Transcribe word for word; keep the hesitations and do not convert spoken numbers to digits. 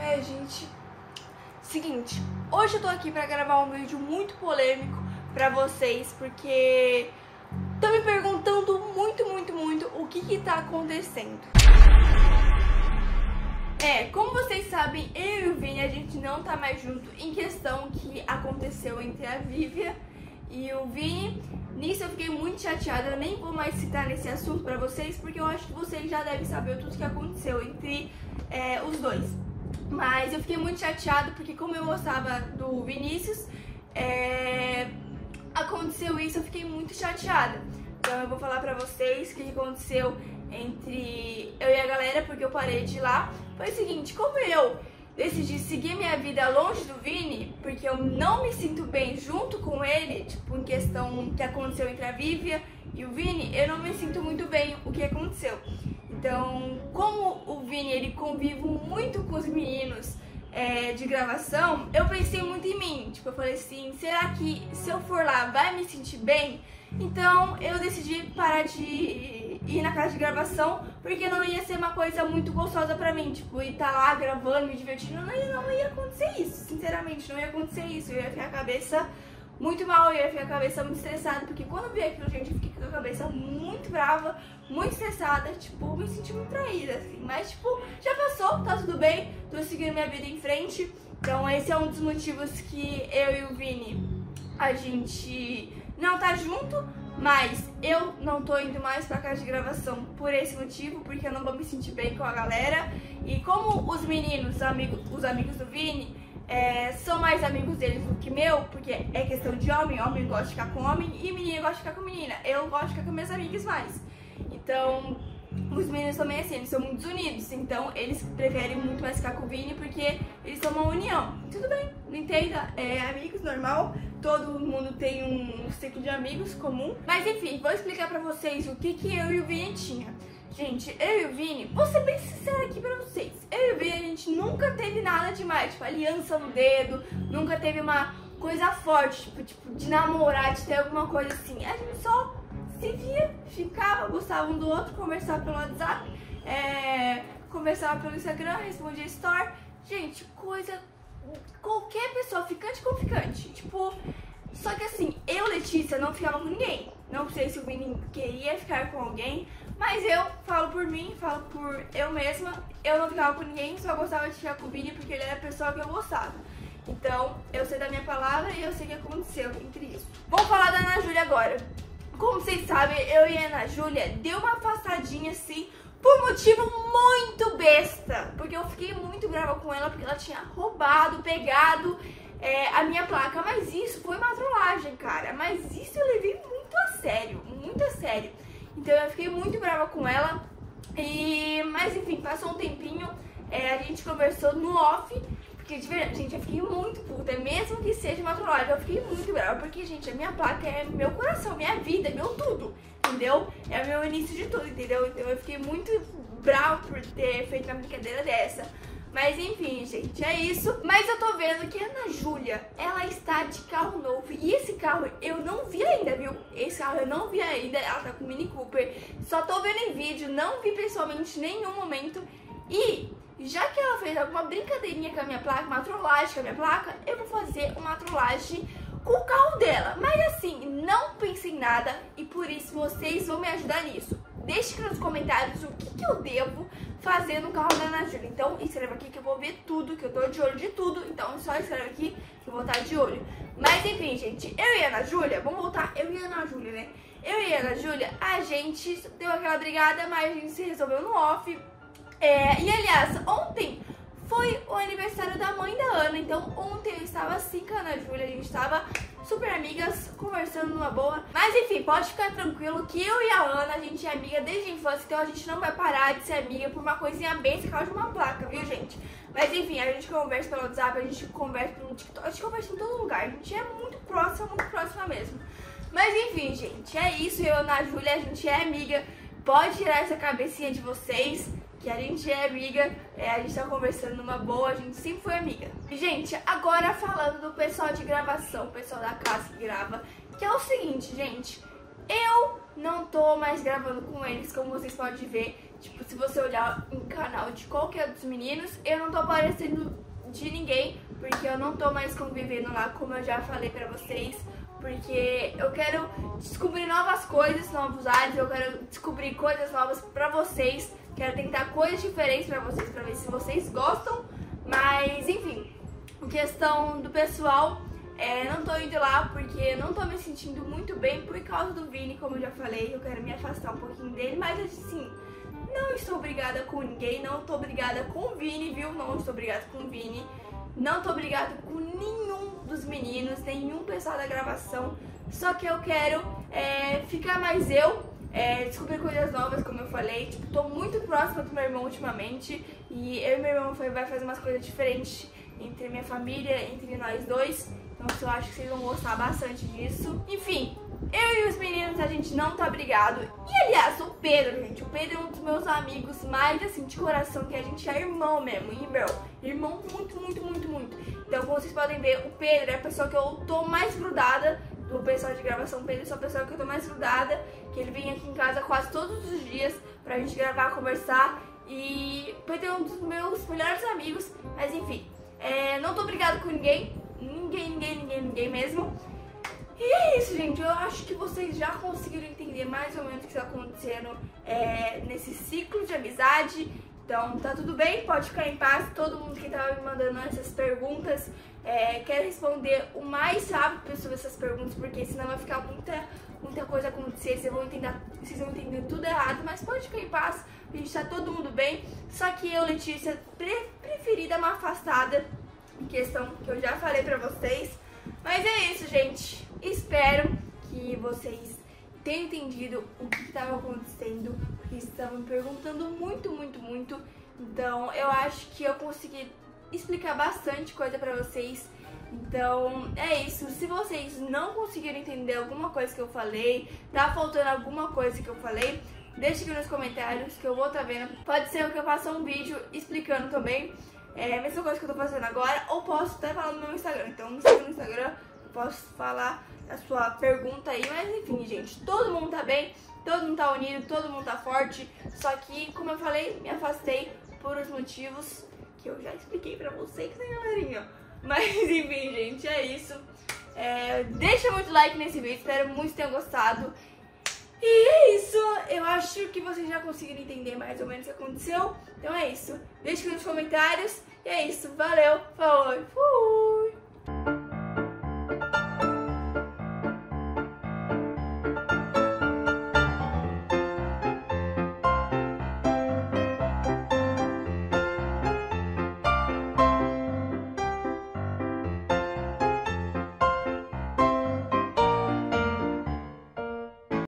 É, gente, seguinte, hoje eu tô aqui pra gravar um vídeo muito polêmico pra vocês, porque estão me perguntando muito, muito, muito o que que tá acontecendo. É, como vocês sabem, eu e o Vini, a gente não tá mais junto em questão que aconteceu entre a Vivian e o Vini. Nisso eu fiquei muito chateada, eu nem vou mais citar nesse assunto pra vocês, porque eu acho que vocês já devem saber tudo que aconteceu entre é, os dois. Mas eu fiquei muito chateada porque, como eu gostava do Vinícius, é... aconteceu isso, eu fiquei muito chateada. Então eu vou falar pra vocês o que aconteceu entre eu e a galera, porque eu parei de ir lá. Foi o seguinte, como eu decidi seguir minha vida longe do Vini, porque eu não me sinto bem junto com ele, tipo, em questão que aconteceu entre a Vivian e o Vini, eu não me sinto muito bem o que aconteceu. Então, como o Vini, ele convive muito com os meninos é, de gravação, eu pensei muito em mim. Tipo, eu falei assim, será que se eu for lá vai me sentir bem? Então, eu decidi parar de ir na casa de gravação, porque não ia ser uma coisa muito gostosa pra mim. Tipo, ir tá lá gravando, me divertindo, não ia, não ia acontecer isso. Sinceramente, não ia acontecer isso. Eu ia ficar a cabeça muito mal, eu ia ficar a cabeça muito estressada, porque quando eu vi aquilo, gente, eu fiquei com a cabeça muito brava, muito estressada, tipo, me senti muito traída, assim. Mas, tipo, já passou, tá tudo bem, tô seguindo minha vida em frente. Então esse é um dos motivos que eu e o Vini, a gente não tá junto, mas eu não tô indo mais pra casa de gravação por esse motivo, porque eu não vou me sentir bem com a galera. E como os meninos, os amigos, os amigos do Vini, É, são mais amigos deles do que meu, porque é questão de homem, homem gosta de ficar com homem e menina gosta de ficar com menina. Eu gosto de ficar com minhas amigas mais. Então, os meninos também assim, eles são muito desunidos, então eles preferem muito mais ficar com o Vini porque eles são uma união. Tudo bem, não entenda, é amigos, normal, todo mundo tem um ciclo de amigos comum. Mas enfim, vou explicar pra vocês o que, que eu e o Vini tinha. Gente, eu e o Vini, vou ser bem sincera aqui pra vocês, eu e o Vini, a gente nunca teve nada demais, tipo, aliança no dedo, nunca teve uma coisa forte, tipo, tipo de namorar, de ter alguma coisa assim. A gente só se via, ficava, gostava um do outro, conversava pelo WhatsApp, é, conversava pelo Instagram, respondia story. Gente, coisa, qualquer pessoa, ficante com ficante, tipo, só que assim, eu, Letícia, não ficava com ninguém. Não sei se o Vini queria ficar com alguém, mas eu falo por mim, falo por eu mesma. Eu não ficava com ninguém, só gostava de ficar com o Vini porque ele era a pessoa que eu gostava. Então, eu sei da minha palavra e eu sei o que aconteceu entre isso. Vamos falar da Ana Júlia agora. Como vocês sabem, eu e a Ana Júlia deu uma afastadinha assim, por motivo muito besta. Porque eu fiquei muito brava com ela, porque ela tinha roubado, pegado é, a minha placa. Mas isso foi uma trollagem, cara. Mas isso eu levei muito a sério, muito a sério. Então eu fiquei muito brava com ela e, mas enfim, passou um tempinho, é, a gente conversou no off, porque de verdade, gente, eu fiquei muito puta, mesmo que seja uma trollagem, eu fiquei muito brava, porque, gente, a minha placa é meu coração, minha vida, meu tudo, entendeu? É o meu início de tudo, entendeu? Então eu fiquei muito brava por ter feito uma brincadeira dessa. Mas enfim, gente, é isso. Mas eu tô vendo que a Ana Júlia, ela está de carro novo. E esse carro eu não vi ainda, viu? Esse carro eu não vi ainda. Ela tá com Mini Cooper. Só tô vendo em vídeo, não vi pessoalmente em nenhum momento. E já que ela fez alguma brincadeirinha com a minha placa, uma trollagem com a minha placa, eu vou fazer uma trollagem com o carro dela. Mas assim, não pensei em nada e por isso vocês vão me ajudar nisso. Deixe aqui nos comentários o que, que eu devo fazer no carro da Ana Júlia. Então, escreva aqui que eu vou ver tudo, que eu tô de olho de tudo. Então, só escreva aqui que eu vou estar de olho. Mas, enfim, gente, eu e a Ana Júlia, vamos voltar, eu e a Ana Júlia, né? Eu e a Ana Júlia, a gente deu aquela brigada, mas a gente se resolveu no off. É, e, aliás, ontem foi o aniversário da mãe da Ana. Então, ontem eu estava assim com a Ana Júlia, a gente estava super amigas, conversando numa boa. Mas enfim, pode ficar tranquilo que eu e a Ana, a gente é amiga desde a infância, então a gente não vai parar de ser amiga por uma coisinha besta por causa de uma placa, viu, gente? Mas enfim, a gente conversa pelo WhatsApp, a gente conversa pelo TikTok, a gente conversa em todo lugar, a gente é muito próxima, muito próxima mesmo. Mas enfim, gente, é isso, eu e a Ana Júlia, a gente é amiga, pode tirar essa cabecinha de vocês, que a gente é amiga, é, a gente tá conversando numa boa, a gente sempre foi amiga. E, gente, agora falando do pessoal de gravação, o pessoal da casa que grava, que é o seguinte, gente, eu não tô mais gravando com eles, como vocês podem ver, Tipo, se você olhar em canal de qualquer dos meninos, eu não tô aparecendo de ninguém, porque eu não tô mais convivendo lá, como eu já falei pra vocês, porque eu quero descobrir novas coisas, novos ares, eu quero descobrir coisas novas pra vocês, quero tentar coisas diferentes pra vocês, pra ver se vocês gostam, mas enfim, a questão do pessoal, é, não tô indo lá porque não tô me sentindo muito bem por causa do Vini, como eu já falei, eu quero me afastar um pouquinho dele, mas assim, não estou brigada com ninguém, não estou brigada com o Vini, viu? Não estou brigada com o Vini, não estou brigada com nenhum dos meninos, nenhum pessoal da gravação, só que eu quero é, ficar mais eu, é, descobrir coisas novas, como eu falei, tipo, tô muito próxima do meu irmão ultimamente, e eu e meu irmão foi, vai fazer umas coisas diferentes entre minha família, entre nós dois, então eu acho que vocês vão gostar bastante disso. Enfim, eu e os meninos, a gente não tá brigado. E aliás, o Pedro, gente, o Pedro é um dos meus amigos mais, assim, de coração, que a gente é irmão mesmo, e meu, irmão muito, muito, muito, muito. Então, como vocês podem ver, o Pedro é a pessoa que eu tô mais grudada, do pessoal de gravação, o Pedro é a pessoa que eu tô mais grudada, que ele vem aqui em casa quase todos os dias pra gente gravar, conversar, e o Pedro é um dos meus melhores amigos, mas enfim, é, não tô brigado com ninguém, ninguém, ninguém, ninguém, ninguém mesmo. E é isso, gente, eu acho que vocês já conseguiram entender mais ou menos o que está acontecendo é, nesse ciclo de amizade. Então tá tudo bem, pode ficar em paz. Todo mundo que tava me mandando essas perguntas, é, quero responder o mais rápido possível essas perguntas, porque senão vai ficar muita, muita coisa acontecer, vocês vão entender, vocês vão entender tudo errado, mas pode ficar em paz, a gente tá todo mundo bem. Só que eu, Letícia, pre preferi dar uma afastada, em questão que eu já falei pra vocês. Mas é isso, gente. Espero que vocês tenham entendido o que estava acontecendo, porque estavam me perguntando muito, muito, muito. Então, eu acho que eu consegui explicar bastante coisa pra vocês. Então, é isso. Se vocês não conseguiram entender alguma coisa que eu falei, tá faltando alguma coisa que eu falei, deixa aqui nos comentários que eu vou tá vendo. Pode ser que eu faça um vídeo explicando também. É a mesma coisa que eu tô fazendo agora, ou posso até falar no meu Instagram. Então me siga no Instagram, posso falar a sua pergunta aí. Mas enfim, gente, todo mundo tá bem, todo mundo tá unido, todo mundo tá forte. Só que, como eu falei, me afastei por os motivos que eu já expliquei pra vocês, né, galerinha? Mas enfim, gente, é isso. É, deixa muito like nesse vídeo, espero muito que tenham gostado. E é isso, eu acho que vocês já conseguiram entender mais ou menos o que aconteceu. Então é isso, deixa aqui nos comentários. E é isso, valeu, falou, fui!